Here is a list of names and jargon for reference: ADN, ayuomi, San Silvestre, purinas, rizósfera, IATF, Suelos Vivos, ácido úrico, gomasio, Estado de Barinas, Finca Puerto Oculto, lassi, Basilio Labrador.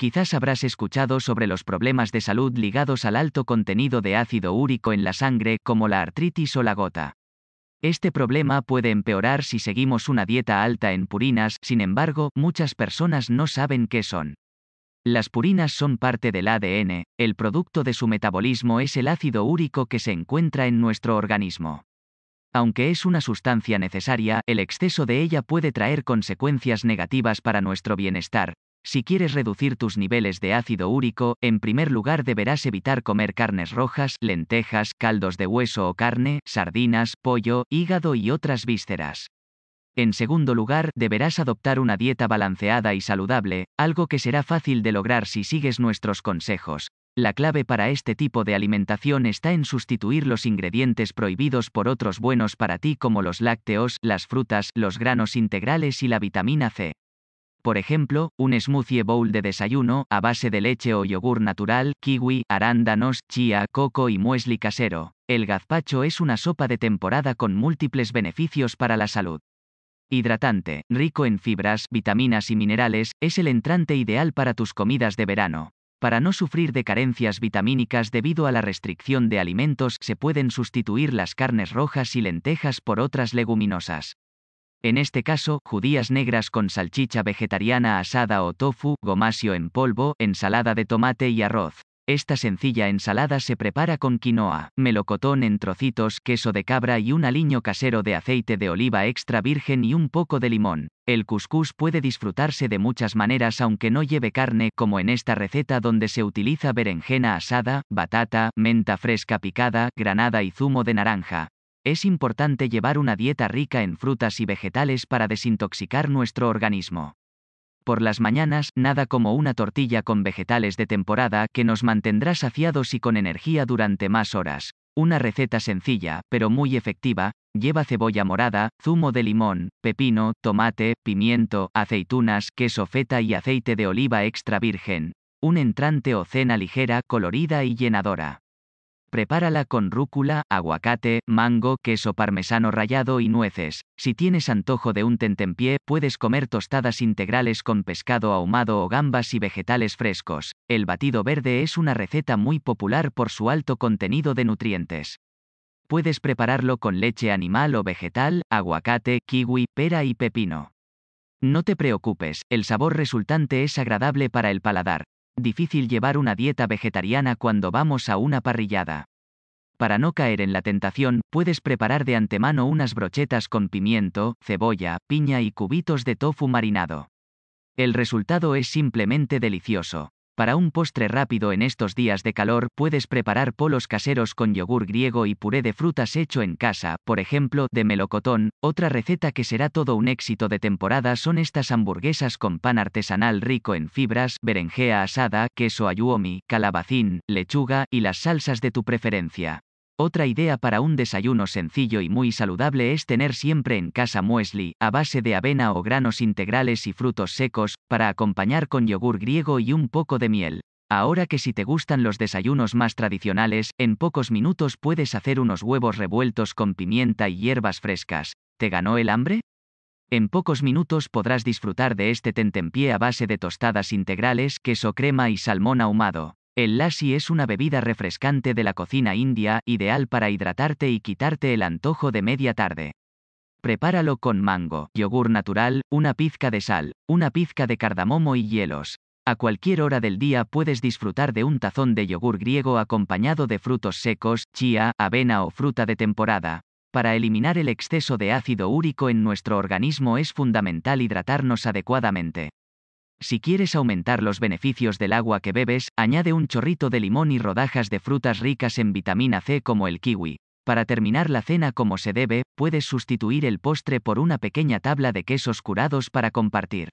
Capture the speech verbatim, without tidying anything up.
Quizás habrás escuchado sobre los problemas de salud ligados al alto contenido de ácido úrico en la sangre, como la artritis o la gota. Este problema puede empeorar si seguimos una dieta alta en purinas, sin embargo, muchas personas no saben qué son. Las purinas son parte del A D N, el producto de su metabolismo es el ácido úrico que se encuentra en nuestro organismo. Aunque es una sustancia necesaria, el exceso de ella puede traer consecuencias negativas para nuestro bienestar. Si quieres reducir tus niveles de ácido úrico, en primer lugar deberás evitar comer carnes rojas, lentejas, caldos de hueso o carne, sardinas, pollo, hígado y otras vísceras. En segundo lugar, deberás adoptar una dieta balanceada y saludable, algo que será fácil de lograr si sigues nuestros consejos. La clave para este tipo de alimentación está en sustituir los ingredientes prohibidos por otros buenos para ti, como los lácteos, las frutas, los granos integrales y la vitamina C. Por ejemplo, un smoothie bowl de desayuno, a base de leche o yogur natural, kiwi, arándanos, chía, coco y muesli casero. El gazpacho es una sopa de temporada con múltiples beneficios para la salud. Hidratante, rico en fibras, vitaminas y minerales, es el entrante ideal para tus comidas de verano. Para no sufrir de carencias vitamínicas debido a la restricción de alimentos, se pueden sustituir las carnes rojas y lentejas por otras leguminosas. En este caso, judías negras con salchicha vegetariana asada o tofu, gomasio en polvo, ensalada de tomate y arroz. Esta sencilla ensalada se prepara con quinoa, melocotón en trocitos, queso de cabra y un aliño casero de aceite de oliva extra virgen y un poco de limón. El cuscús puede disfrutarse de muchas maneras aunque no lleve carne, como en esta receta donde se utiliza berenjena asada, batata, menta fresca picada, granada y zumo de naranja. Es importante llevar una dieta rica en frutas y vegetales para desintoxicar nuestro organismo. Por las mañanas, nada como una tortilla con vegetales de temporada que nos mantendrá saciados y con energía durante más horas. Una receta sencilla, pero muy efectiva, lleva cebolla morada, zumo de limón, pepino, tomate, pimiento, aceitunas, queso feta y aceite de oliva extra virgen. Un entrante o cena ligera, colorida y llenadora. Prepárala con rúcula, aguacate, mango, queso parmesano rallado y nueces. Si tienes antojo de un tentempié, puedes comer tostadas integrales con pescado ahumado o gambas y vegetales frescos. El batido verde es una receta muy popular por su alto contenido de nutrientes. Puedes prepararlo con leche animal o vegetal, aguacate, kiwi, pera y pepino. No te preocupes, el sabor resultante es agradable para el paladar. Difícil llevar una dieta vegetariana cuando vamos a una parrillada. Para no caer en la tentación, puedes preparar de antemano unas brochetas con pimiento, cebolla, piña y cubitos de tofu marinado. El resultado es simplemente delicioso. Para un postre rápido en estos días de calor, puedes preparar polos caseros con yogur griego y puré de frutas hecho en casa, por ejemplo, de melocotón. Otra receta que será todo un éxito de temporada son estas hamburguesas con pan artesanal rico en fibras, berenjena asada, queso ayuomi, calabacín, lechuga y las salsas de tu preferencia. Otra idea para un desayuno sencillo y muy saludable es tener siempre en casa muesli, a base de avena o granos integrales y frutos secos, para acompañar con yogur griego y un poco de miel. Ahora que si te gustan los desayunos más tradicionales, en pocos minutos puedes hacer unos huevos revueltos con pimienta y hierbas frescas. ¿Te ganó el hambre? En pocos minutos podrás disfrutar de este tentempié a base de tostadas integrales, queso crema y salmón ahumado. El lassi es una bebida refrescante de la cocina india, ideal para hidratarte y quitarte el antojo de media tarde. Prepáralo con mango, yogur natural, una pizca de sal, una pizca de cardamomo y hielos. A cualquier hora del día puedes disfrutar de un tazón de yogur griego acompañado de frutos secos, chía, avena o fruta de temporada. Para eliminar el exceso de ácido úrico en nuestro organismo es fundamental hidratarnos adecuadamente. Si quieres aumentar los beneficios del agua que bebes, añade un chorrito de limón y rodajas de frutas ricas en vitamina C como el kiwi. Para terminar la cena como se debe, puedes sustituir el postre por una pequeña tabla de quesos curados para compartir.